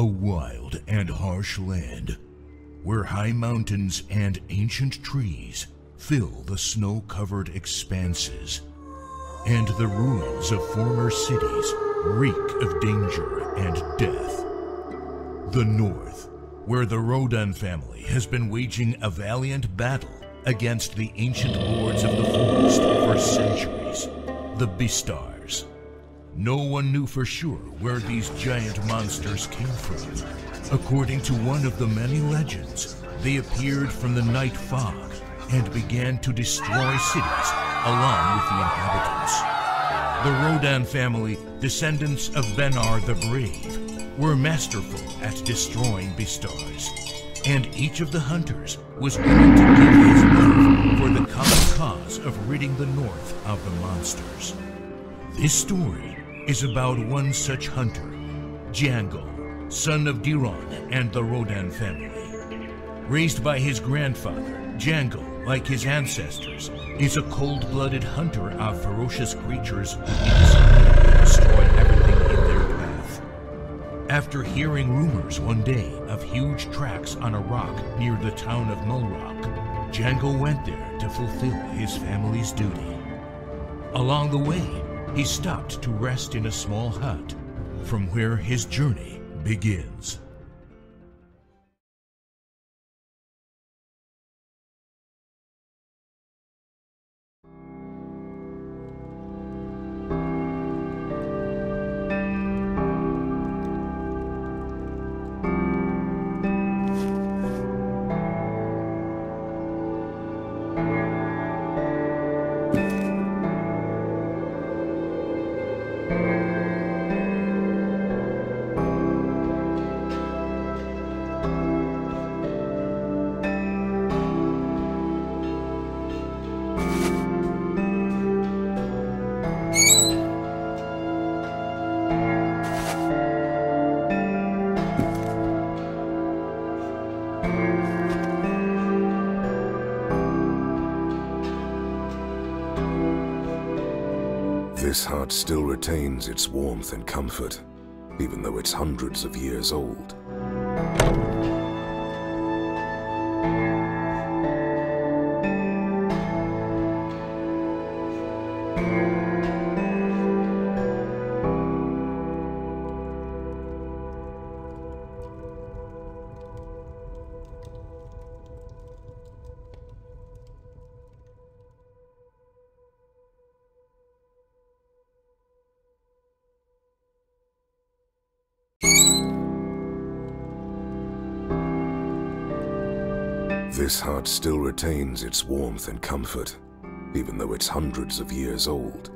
a wild and harsh land where high mountains and ancient trees fill the snow-covered expanses, and the ruins of former cities reek of danger and death. The north, where the Rodan family has been waging a valiant battle against the ancient lords of the forest for centuries, the Bistars. No one knew for sure where these giant monsters came from. According to one of the many legends, they appeared from the night fog and began to destroy cities along with the inhabitants. The Rodan family, descendants of Benar the Brave, were masterful at destroying Bistars, and each of the hunters was willing to give his life for the common cause of ridding the north of the monsters. This story is about one such hunter, Jango, son of Diron and the Rodan family. Raised by his grandfather, Jango, like his ancestors, is a cold-blooded hunter of ferocious creatures who instantly destroy everything in their path. After hearing rumors one day of huge tracks on a rock near the town of Mulrock, Jango went there to fulfill his family's duty. Along the way, he stopped to rest in a small hut, from where his journey begins. This hut still retains its warmth and comfort, even though it's hundreds of years old. This hut still retains its warmth and comfort, even though it's hundreds of years old.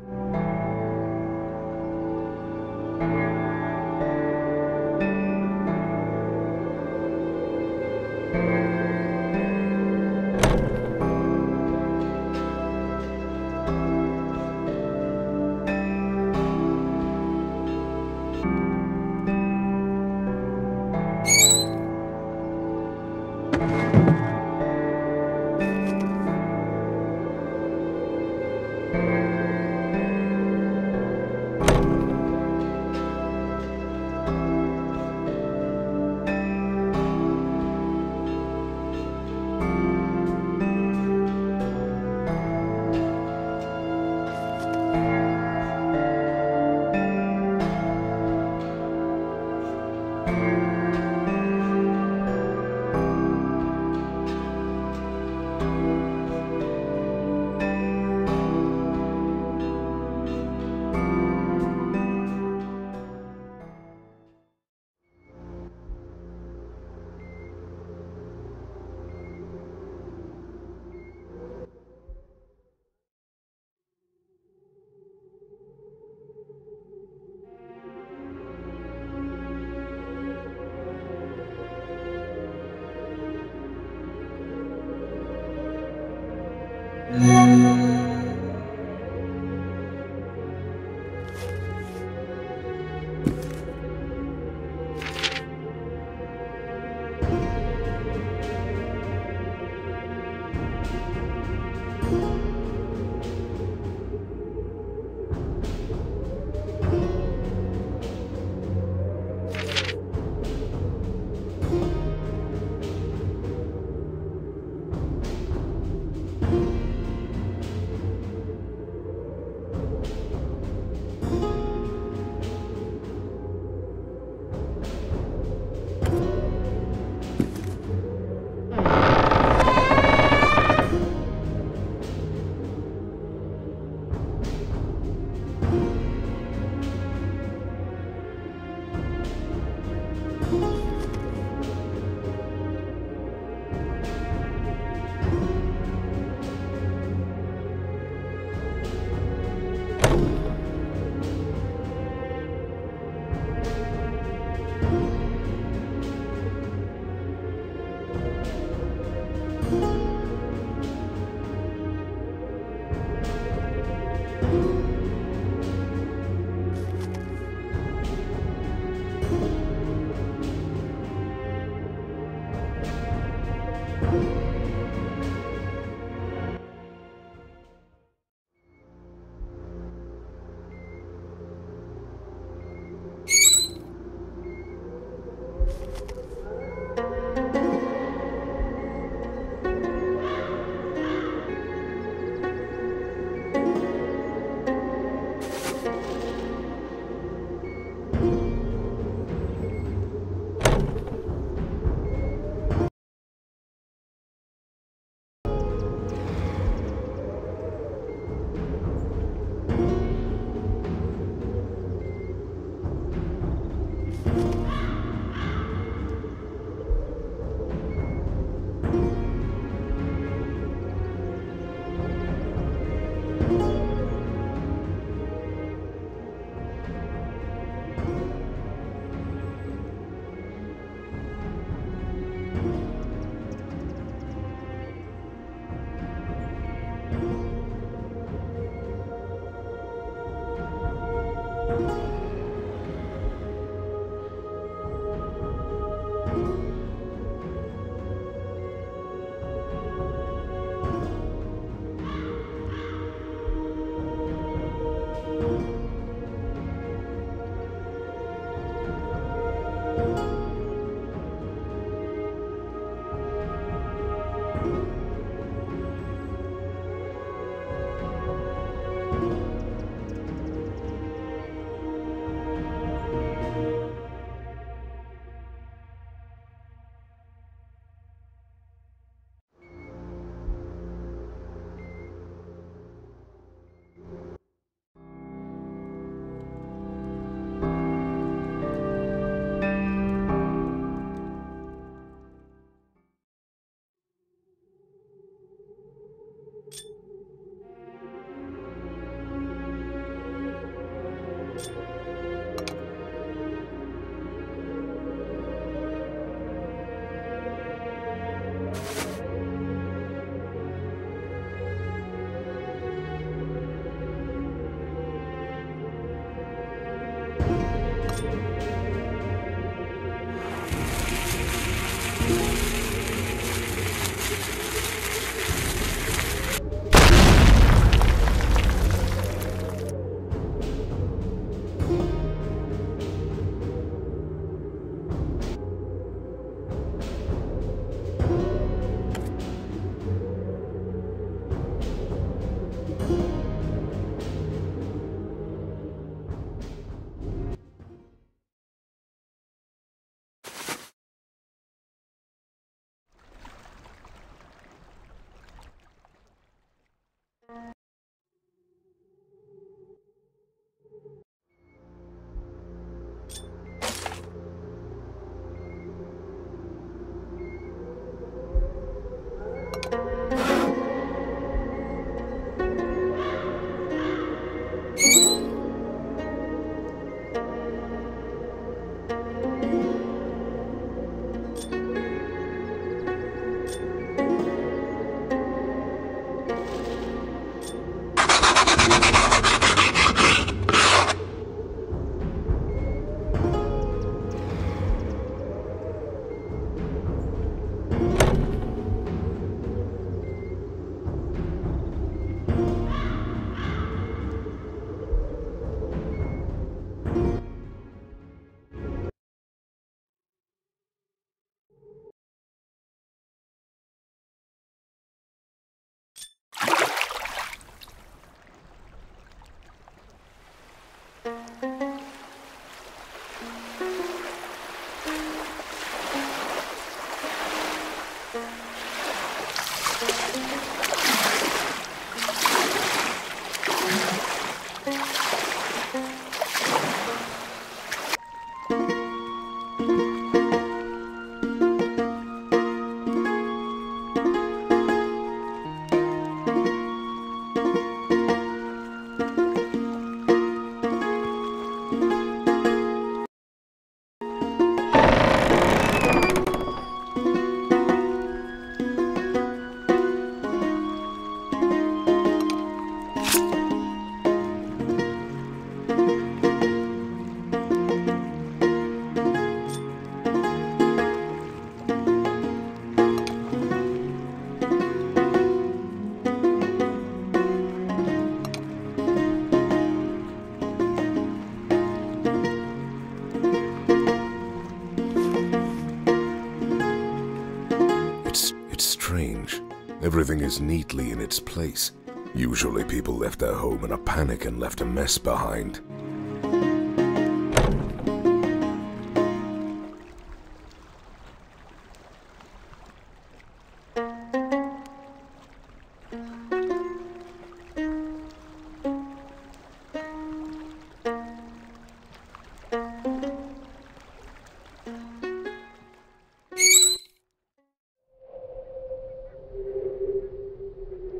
It's strange. Everything is neatly in its place. Usually people left their home in a panic and left a mess behind.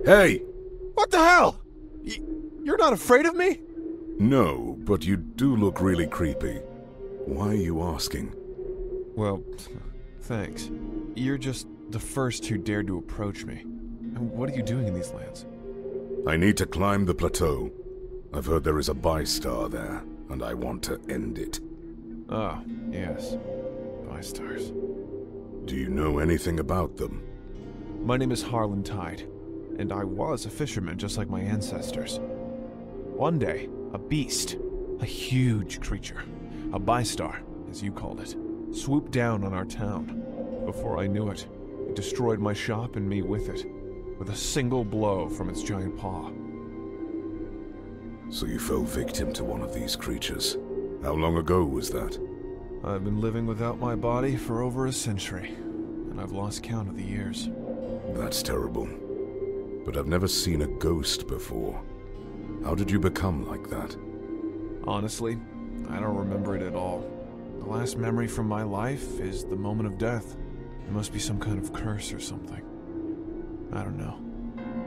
Hey! What the hell? You're not afraid of me? No, but you do look really creepy. Why are you asking? Well, thanks. You're just the first who dared to approach me. What are you doing in these lands? I need to climb the plateau. I've heard there is a Bistar there, and I want to end it. Ah, yes. Bistars. Do you know anything about them? My name is Harlan Tide. And I was a fisherman, just like my ancestors. One day, a beast, a huge creature, a Bistar, as you called it, swooped down on our town. Before I knew it, it destroyed my shop and me with it, with a single blow from its giant paw. So you fell victim to one of these creatures. How long ago was that? I've been living without my body for over a century, and I've lost count of the years. That's terrible. But I've never seen a ghost before. How did you become like that? Honestly, I don't remember it at all. The last memory from my life is the moment of death. It must be some kind of curse or something. I don't know.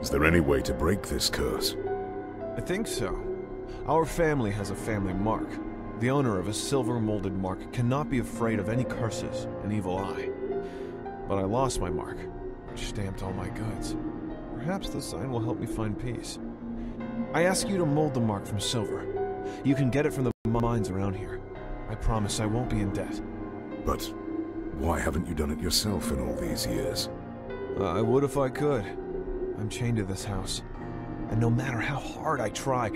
Is there any way to break this curse? I think so. Our family has a family mark. The owner of a silver-molded mark cannot be afraid of any curses, an evil eye. But I lost my mark, which stamped all my goods. Perhaps the sign will help me find peace. I ask you to mold the mark from silver. You can get it from the mines around here. I promise I won't be in debt. But why haven't you done it yourself in all these years? I would if I could. I'm chained to this house. And no matter how hard I try,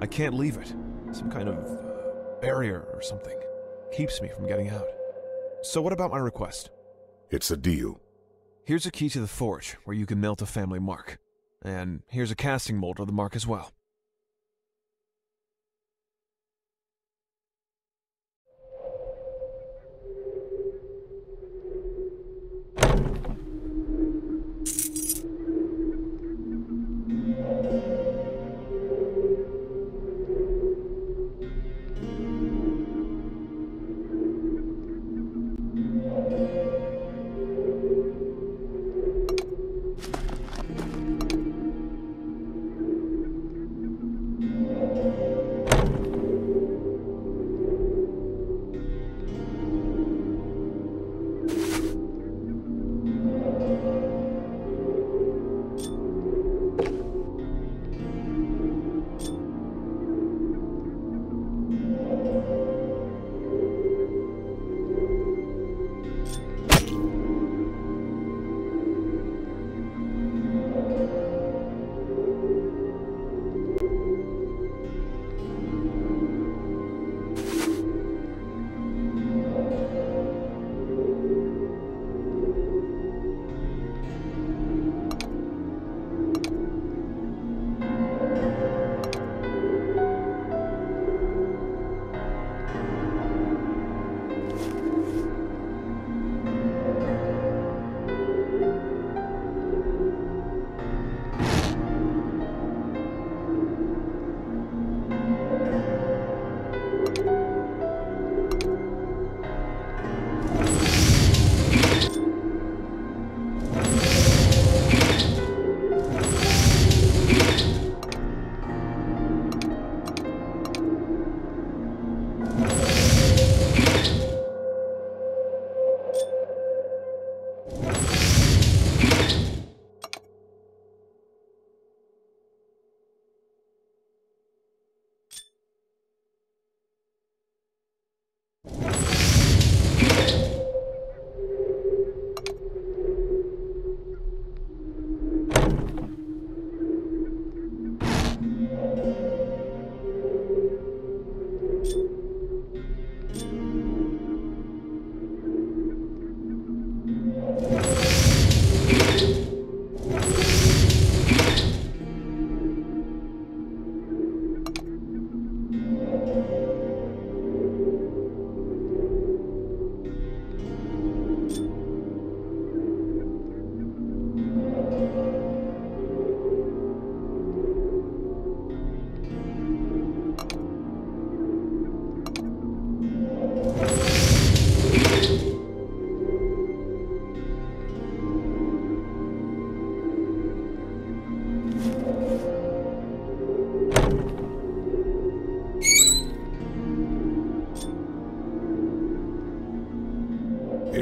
I can't leave it. Some kind of barrier or something keeps me from getting out. So what about my request? It's a deal. Here's a key to the forge, where you can melt a family mark. And here's a casting mold of the mark as well.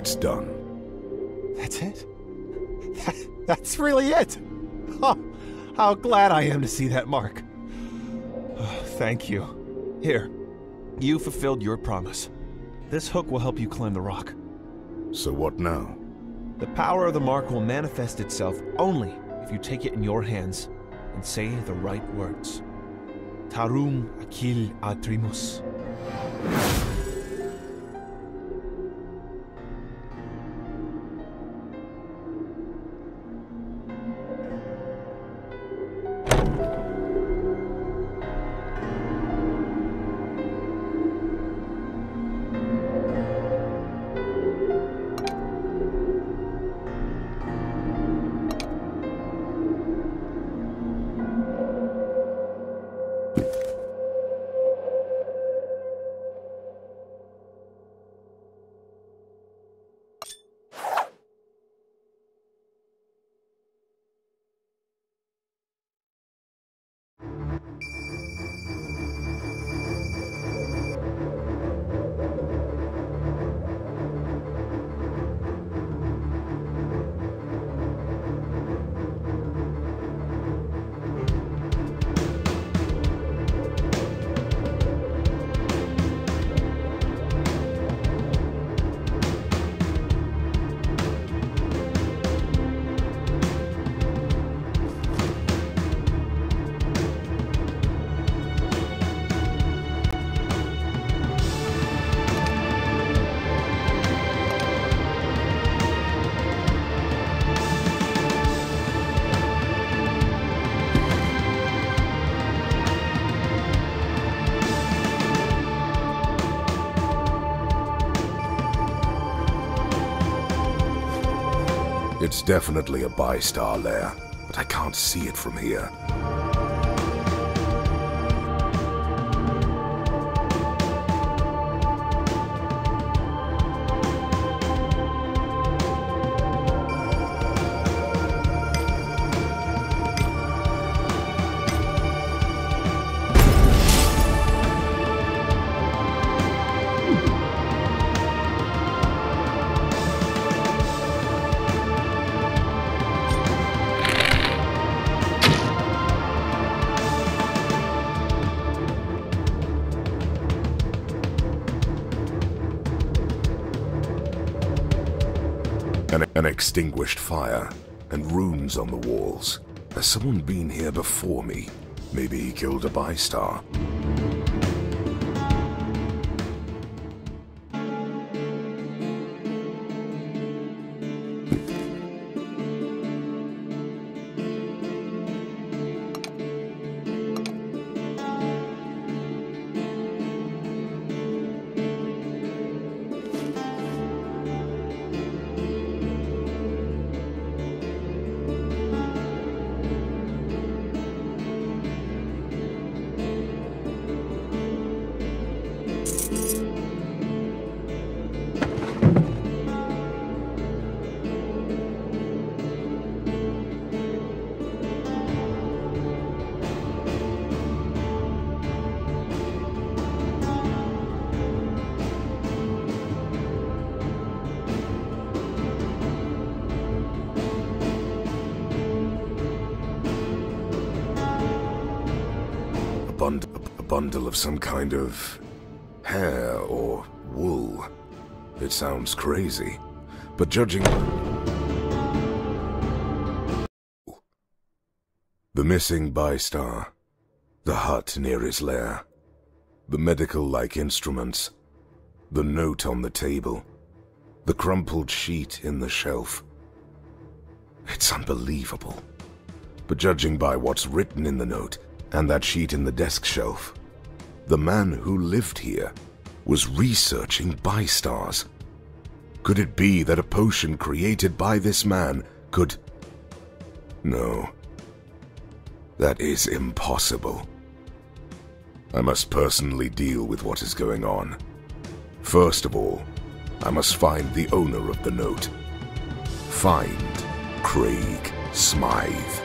It's done. That's it? That's really it? Oh, how glad I am to see that mark. Oh, thank you. Here, you fulfilled your promise. This hook will help you climb the rock. So what now? The power of the mark will manifest itself only if you take it in your hands and say the right words. Tarum Aquil Adrimus. It's definitely a Bistar lair, but I can't see it from here. An extinguished fire, and runes on the walls. Has someone been here before me? Maybe he killed a Bistar. Bundle of some kind of hair or wool. It sounds crazy, but judging... The missing Bistar. The hut near his lair. The medical-like instruments. The note on the table. The crumpled sheet in the shelf. It's unbelievable. But judging by what's written in the note, and that sheet in the desk shelf, the man who lived here was researching Bistars. Could it be that a potion created by this man could... No. That is impossible. I must personally deal with what is going on. First of all, I must find the owner of the note. Find Craig Smythe.